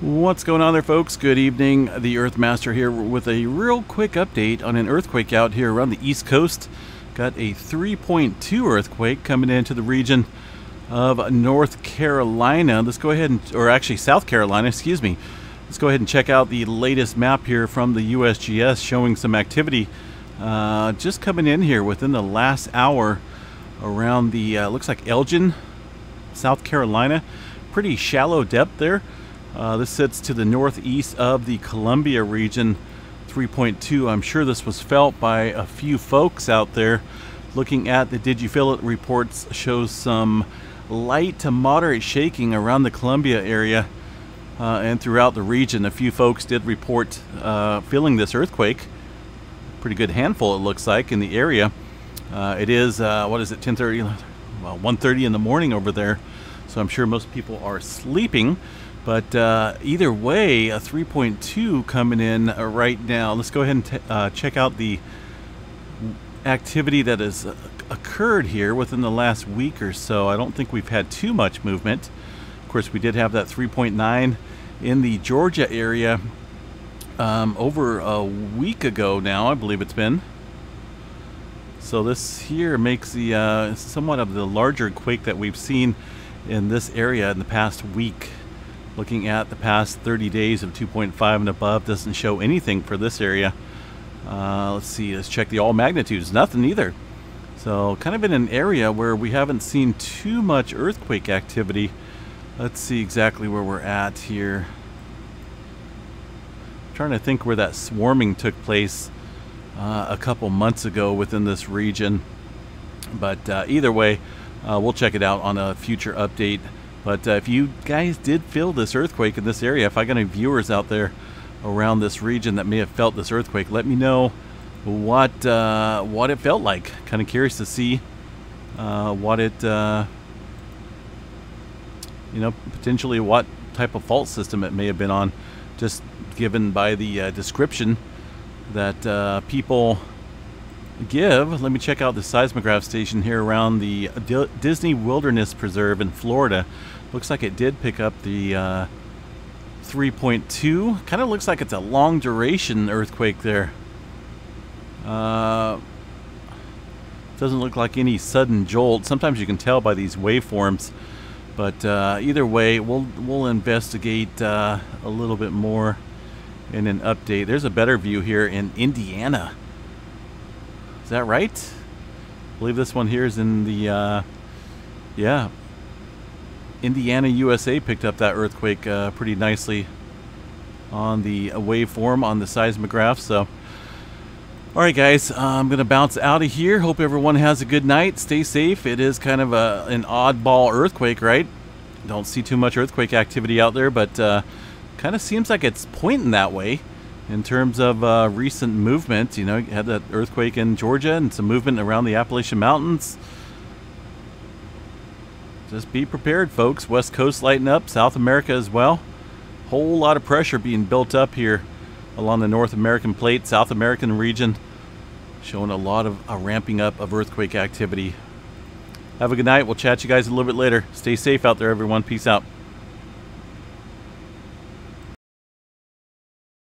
What's going on there, folks? Good evening. The Earthmaster here with a real quick update on an earthquake out here around the East Coast. Got a 3.2 earthquake coming into the region of North Carolina. Let's go ahead and, or actually South Carolina, excuse me. Let's go ahead and check out the latest map here from the USGS showing some activity just coming in here within the last hour around the, looks like Elgin, South Carolina. Pretty shallow depth there. This sits to the northeast of the Columbia region, 3.2. I'm sure this was felt by a few folks out there. Looking at the Did You Feel It? Reports shows some light to moderate shaking around the Columbia area and throughout the region. A few folks did report feeling this earthquake. Pretty good handful, it looks like, in the area. It is, what is it, 10:30? Well, 1:30 in the morning over there. So I'm sure most people are sleeping. But either way, a 3.2 coming in right now. Let's go ahead and check out the activity that has occurred here within the last week or so. I don't think we've had too much movement. Of course, we did have that 3.9 in the Georgia area over a week ago now, I believe it's been. So this here makes the somewhat of the larger quake that we've seen in this area in the past week. Looking at the past 30 days of 2.5 and above, doesn't show anything for this area. Let's see, let's check the all magnitudes. Nothing either. So kind of in an area where we haven't seen too much earthquake activity. Let's see exactly where we're at here. I'm trying to think where that swarming took place a couple months ago within this region. But either way, we'll check it out on a future update. But if you guys did feel this earthquake in this area, if I got any viewers out there around this region that may have felt this earthquake, let me know what it felt like. Kind of curious to see what it, you know, potentially what type of fault system it may have been on, just given by the description that people give. Let me check out the seismograph station here around the Disney Wilderness Preserve in Florida. Looks like it did pick up the 3.2. Kind of looks like it's a long duration earthquake there. Doesn't look like any sudden jolt. Sometimes you can tell by these waveforms, but either way, we'll investigate a little bit more in an update. There's a better view here in Indiana. Is that right? I believe this one here is in the, yeah, Indiana, USA picked up that earthquake pretty nicely on the waveform on the seismograph. So, all right, guys, I'm going to bounce out of here. Hope everyone has a good night. Stay safe. It is kind of an oddball earthquake, right? Don't see too much earthquake activity out there, but kind of seems like it's pointing that way. In terms of recent movement, you know, you had that earthquake in Georgia and some movement around the Appalachian Mountains. Just be prepared, folks. West Coast lighting up, South America as well. Whole lot of pressure being built up here along the North American plate, South American region, showing a lot of a ramping up of earthquake activity. Have a good night. We'll chat you guys a little bit later. Stay safe out there, everyone. Peace out.